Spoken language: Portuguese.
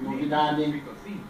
Novidade, hein?